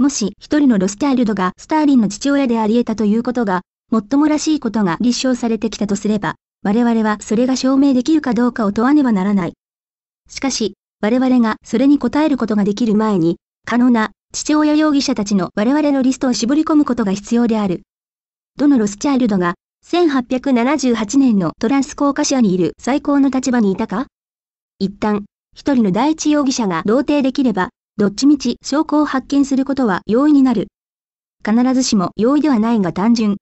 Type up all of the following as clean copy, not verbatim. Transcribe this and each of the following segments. もし一人のロスチャイルドがスターリンの父親であり得たということが、もっともらしいことが立証されてきたとすれば、我々はそれが証明できるかどうかを問わねばならない。しかし、我々がそれに応えることができる前に、可能な父親容疑者たちの我々のリストを絞り込むことが必要である。どのロスチャイルドが、1878年のトランスコーカシアにいる最高の立場にいたか？一旦、一人の第一容疑者が同定できれば、どっちみち証拠を発見することは容易になる。必ずしも容易ではないが単純。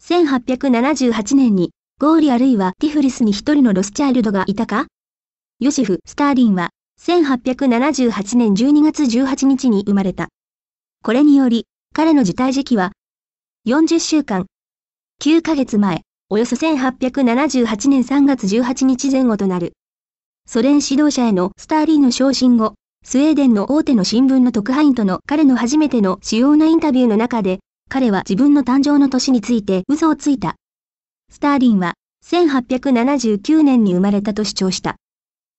1878年に、ゴーリあるいはティフリスに一人のロスチャイルドがいたか？ヨシフ・スターリンは、1878年12月18日に生まれた。これにより、彼の受胎時期は、40週間、9ヶ月前、およそ1878年3月18日前後となる。ソ連指導者へのスターリンの昇進後、スウェーデンの大手の新聞の特派員との彼の初めての主要なインタビューの中で、彼は自分の誕生の年について嘘をついた。スターリンは、1879年に生まれたと主張した。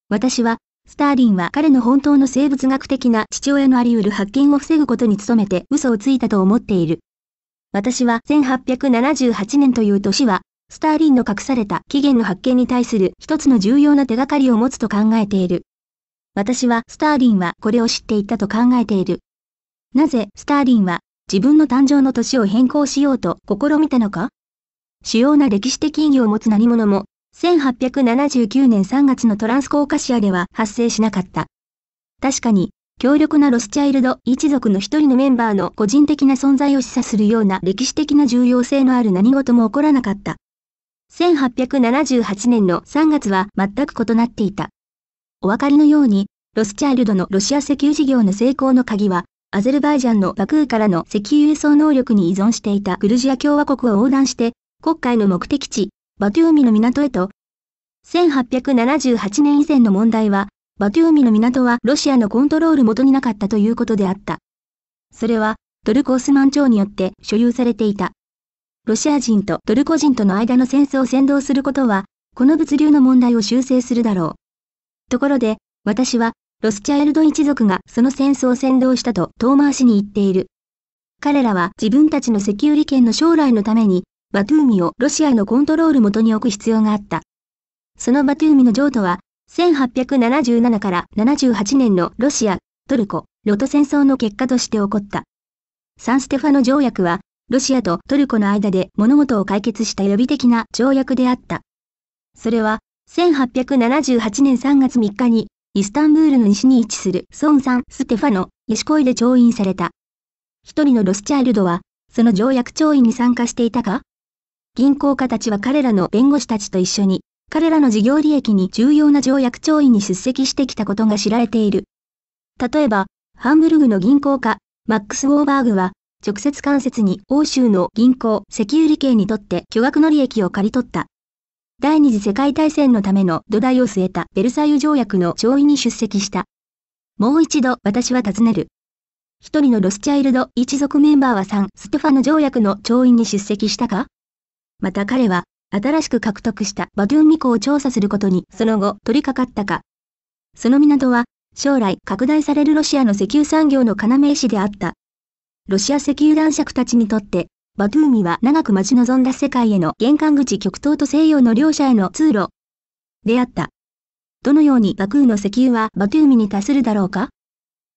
私は、スターリンは彼の本当の生物学的な父親のあり得る発見を防ぐことに努めて嘘をついたと思っている。私は1878年という年は、スターリンの隠された起源の発見に対する一つの重要な手がかりを持つと考えている。私はスターリンはこれを知っていたと考えている。なぜスターリンは自分の誕生の年を変更しようと試みたのか？主要な歴史的意義を持つ何者も、1879年3月のトランスコーカシアでは発生しなかった。確かに、強力なロスチャイルド一族の一人のメンバーの個人的な存在を示唆するような歴史的な重要性のある何事も起こらなかった。1878年の3月は全く異なっていた。お分かりのように、ロスチャイルドのロシア石油事業の成功の鍵は、アゼルバイジャンのバクーからの石油輸送能力に依存していたグルジア共和国を横断して、黒海の目的地、バトゥーミの港へと、1878年以前の問題は、バトゥーミの港はロシアのコントロール元になかったということであった。それは、トルコ・オスマン朝によって所有されていた。ロシア人とトルコ人との間の戦争を扇動することは、この物流の問題を修正するだろう。ところで、私は、ロスチャイルド一族がその戦争を扇動したと遠回しに言っている。彼らは自分たちの石油利権の将来のために、バトゥーミをロシアのコントロール元に置く必要があった。そのバトゥーミの譲渡は、1877から78年のロシア、トルコ、ロト戦争の結果として起こった。サンステファノ条約は、ロシアとトルコの間で物事を解決した予備的な条約であった。それは、1878年3月3日に、イスタンブールの西に位置するソン・サン・ステファノ・エシコイで調印された。一人のロスチャイルドは、その条約調印に参加していたか？銀行家たちは彼らの弁護士たちと一緒に、彼らの事業利益に重要な条約調印に出席してきたことが知られている。例えば、ハンブルグの銀行家、マックス・ウォーバーグは、直接間接に欧州の銀行、石油利権にとって巨額の利益を刈り取った。第二次世界大戦のための土台を据えたベルサイユ条約の調印に出席した。もう一度私は尋ねる。一人のロスチャイルド一族メンバーはサン・ステファノ条約の調印に出席したか？また彼は、新しく獲得したバトゥーミ港を調査することにその後取り掛かったか。その港は、将来拡大されるロシアの石油産業の要石であった。ロシア石油男爵たちにとって、バトゥーミは長く待ち望んだ世界への玄関口極東と西洋の両者への通路であった。どのようにバクーの石油はバトゥーミに達するだろうか。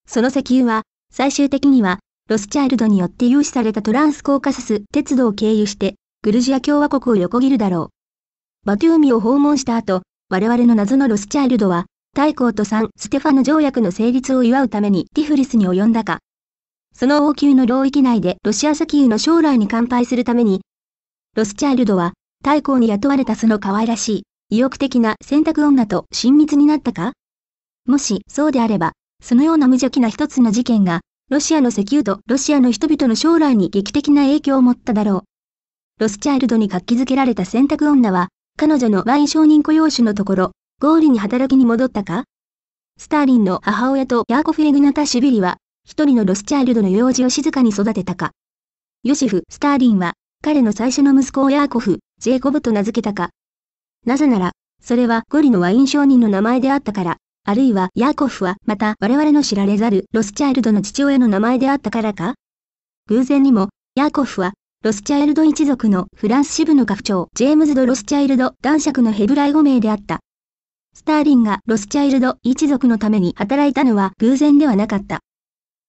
その石油は、最終的には、ロスチャイルドによって融資されたトランスコーカサス鉄道を経由して、グルジア共和国を横切るだろう。バトゥーミを訪問した後、我々の謎のロスチャイルドは、大公とサン・ステファノ条約の成立を祝うためにティフリスに及んだか。その王宮の領域内でロシア石油の将来に乾杯するために、ロスチャイルドは、大公に雇われたその可愛らしい、意欲的な選択女と親密になったか。もしそうであれば、そのような無邪気な一つの事件が、ロシアの石油とロシアの人々の将来に劇的な影響を持っただろう。ロスチャイルドに活気づけられた選択女は、彼女のワイン商人雇用主のところ、ゴーリに働きに戻ったか？スターリンの母親とヤーコフ・エグナタシュビリは、一人のロスチャイルドの幼児を静かに育てたか？ヨシフ・スターリンは、彼の最初の息子をヤーコフ・ジェイコブと名付けたか？なぜなら、それはゴリのワイン商人の名前であったから。あるいはヤーコフはまた我々の知られざるロスチャイルドの父親の名前であったからか。偶然にも、ヤーコフは、ロスチャイルド一族のフランス支部の家父長ジェームズ・ド・ロスチャイルド男爵のヘブライ語名であった。スターリンがロスチャイルド一族のために働いたのは偶然ではなかった。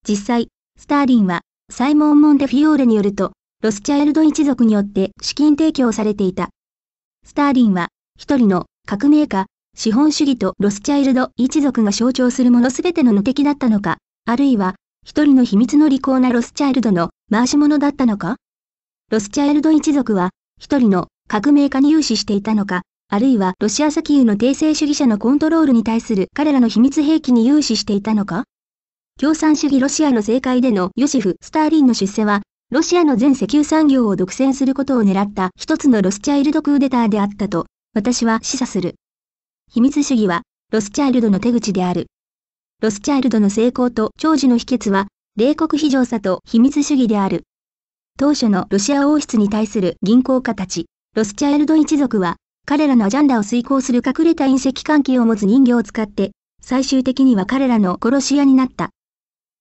実際、スターリンは、サイモン・モンテフィオーレによると、ロスチャイルド一族によって資金提供されていた。スターリンは、一人の革命家、資本主義とロスチャイルド一族が象徴するものすべての無敵だったのか、あるいは、一人の秘密の利口なロスチャイルドの回し者だったのか。ロスチャイルド一族は、一人の革命家に融資していたのか、あるいはロシア石油の帝政主義者のコントロールに対する彼らの秘密兵器に融資していたのか。共産主義ロシアの政界でのヨシフ・スターリンの出世は、ロシアの全石油産業を独占することを狙った一つのロスチャイルドクーデターであったと、私は示唆する。秘密主義は、ロスチャイルドの手口である。ロスチャイルドの成功と長寿の秘訣は、冷酷非情さと秘密主義である。当初のロシア王室に対する銀行家たち、ロスチャイルド一族は、彼らのアジャンダを遂行する隠れた隕石関係を持つ人形を使って、最終的には彼らの殺し屋になった。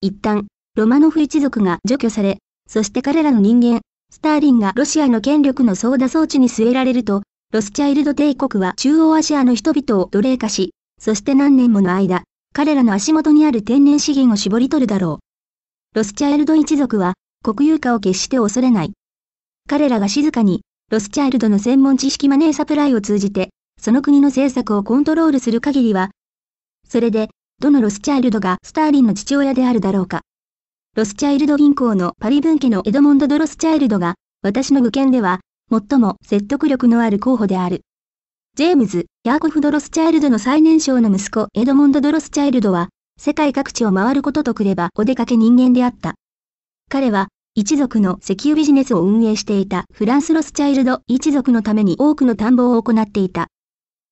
一旦、ロマノフ一族が除去され、そして彼らの人間、スターリンがロシアの権力の操舵装置に据えられると、ロスチャイルド帝国は中央アジアの人々を奴隷化し、そして何年もの間、彼らの足元にある天然資源を絞り取るだろう。ロスチャイルド一族は、国有化を決して恐れない。彼らが静かに、ロスチャイルドの専門知識マネーサプライを通じて、その国の政策をコントロールする限りは、それで、どのロスチャイルドがスターリンの父親であるだろうか。ロスチャイルド銀行のパリ分家のエドモンド・ド・ロスチャイルドが、私の愚見では、最も説得力のある候補である。ジェームズ・ヤーコフ・ド・ロスチャイルドの最年少の息子エドモンド・ド・ロスチャイルドは、世界各地を回ることとくればお出かけ人間であった。彼は、一族の石油ビジネスを運営していたフランスロスチャイルド一族のために多くの田んぼを行っていた。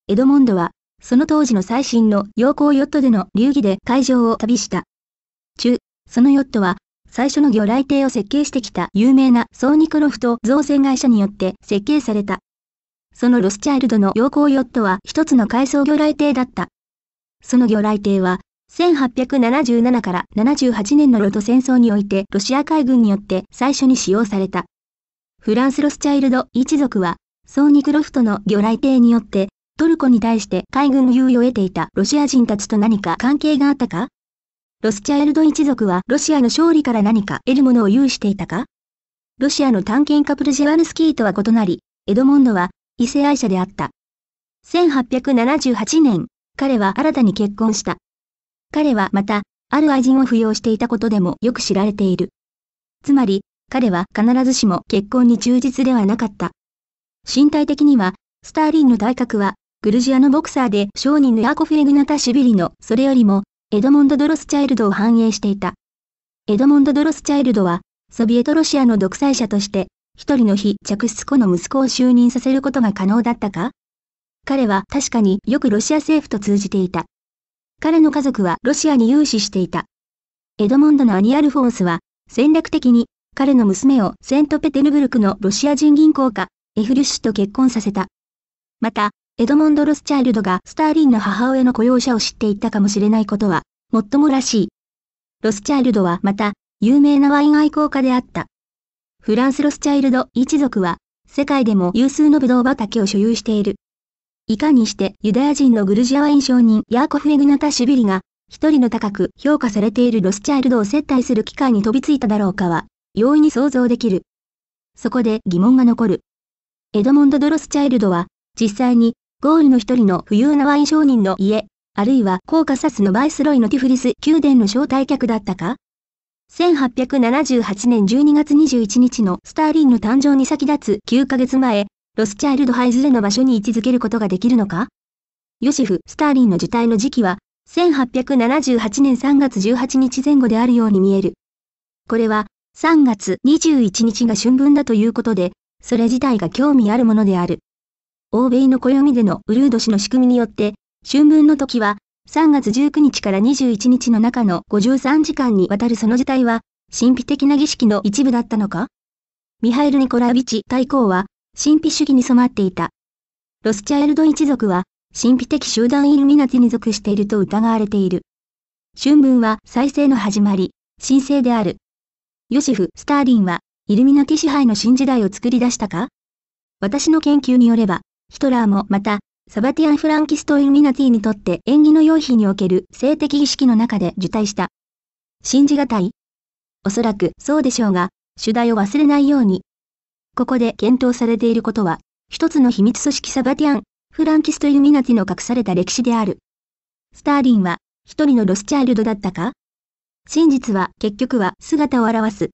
エドモンドは、その当時の最新の洋行ヨットでの流儀で海上を旅した。そのヨットは、最初の魚雷艇を設計してきた有名なソーニクロフト造船会社によって設計された。そのロスチャイルドの洋行ヨットは一つの海藻魚雷艇だった。その魚雷艇は、1877から78年の露土戦争においてロシア海軍によって最初に使用された。フランスロスチャイルド一族は、ソーニクロフトの魚雷艇によって、トルコに対して海軍の優位を得ていたロシア人たちと何か関係があったか。ロスチャイルド一族はロシアの勝利から何か得るものを有していたか。ロシアの探検家プルジェワルスキーとは異なり、エドモンドは異性愛者であった。1878年、彼は新たに結婚した。彼はまた、ある愛人を扶養していたことでもよく知られている。つまり、彼は必ずしも結婚に忠実ではなかった。身体的には、スターリンの体格は、グルジアのボクサーで商人のヤーコフ・エグナタシュビリのそれよりも、エドモンド・ドロスチャイルドを反映していた。エドモンド・ドロスチャイルドは、ソビエトロシアの独裁者として、一人の非嫡出子の息子を就任させることが可能だったか。彼は確かによくロシア政府と通じていた。彼の家族はロシアに融資していた。エドモンドの兄アルフォンスは、戦略的に、彼の娘をセントペテルブルクのロシア人銀行家、エフルシュと結婚させた。また、エドモンド・ロスチャイルドがスターリンの母親の雇用者を知っていたかもしれないことは、もっともらしい。ロスチャイルドはまた、有名なワイン愛好家であった。フランス・ロスチャイルド一族は、世界でも有数のブドウ畑を所有している。いかにしてユダヤ人のグルジアワイン商人ヤーコフ・エグナタシュビリが、一人の高く評価されているロスチャイルドを接待する機会に飛びついただろうかは、容易に想像できる。そこで疑問が残る。エドモンド・ド・ロスチャイルドは、実際に、ゴールの一人の富裕なワイン商人の家、あるいはコーカサスのバイスロイのティフリス宮殿の招待客だったか。1878年12月21日のスターリンの誕生に先立つ9ヶ月前、ロスチャイルドはいずれの場所に位置づけることができるのか。ヨシフ・スターリンの受胎の時期は、1878年3月18日前後であるように見える。これは、3月21日が春分だということで、それ自体が興味あるものである。欧米の暦でのウルード氏の仕組みによって、春分の時は、3月19日から21日の中の53時間にわたるその時代は、神秘的な儀式の一部だったのか。ミハイル・ニコラーヴィチ・タイコーは、神秘主義に染まっていた。ロスチャイルド一族は、神秘的集団イルミナティに属していると疑われている。春分は再生の始まり、新生である。ヨシフ・スターリンは、イルミナティ支配の新時代を作り出したか？私の研究によれば、ヒトラーもまた、サバティアン・フランキスト・イルミナティにとって縁起の良い日における性的意識の中で受胎した。信じがたい？おそらくそうでしょうが、主題を忘れないように。ここで検討されていることは、一つの秘密組織サバティアン・フランキスト・イルミナティの隠された歴史である。スターリンは、一人のロスチャイルドだったか？真実は結局は姿を現す。